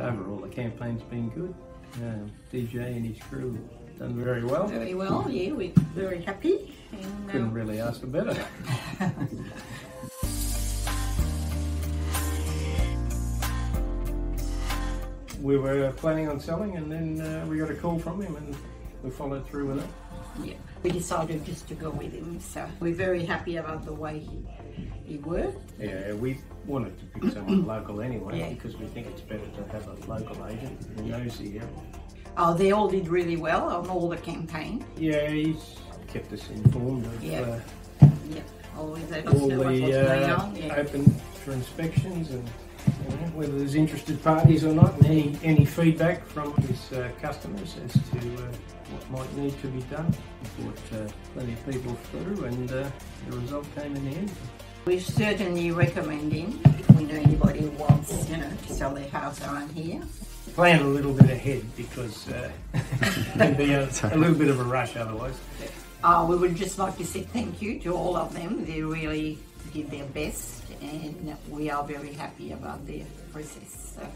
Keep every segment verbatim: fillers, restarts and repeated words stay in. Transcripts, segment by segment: Overall, the campaign's been good. Um, D J and his crew have done very well. Very well, yeah, we're very happy. And, uh, couldn't really ask for better. We were planning on selling, and then uh, we got a call from him and we followed through with it. Yeah, we decided just to go with him, so we're very happy about the way he, he worked. Yeah, we wanted to pick someone local anyway, yeah, because we think it's better to have a local agent who knows the area. Oh, they all did really well on all the campaign. Yeah, he's kept us informed of yeah. Uh, yeah. Always let us all know the, what's uh, going on. Yeah. Open for inspections and you know, whether there's interested parties or not, and any, any feedback from his uh, customers as to uh, what might need to be done. We brought uh, plenty of people through, and uh, the result came in the end. We certainly recommend him if we know anybody who wants, you know, to sell their house on here. Plan a little bit ahead because uh, it can be a, a little bit of a rush otherwise. Uh, we would just like to say thank you to all of them. They really did their best, and we are very happy about their process. So.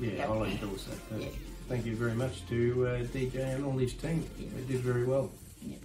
Yeah, yep. I'll endorse that. Uh, yeah. Thank you very much to uh, D J and all his team. Yeah. They did very well. Yeah.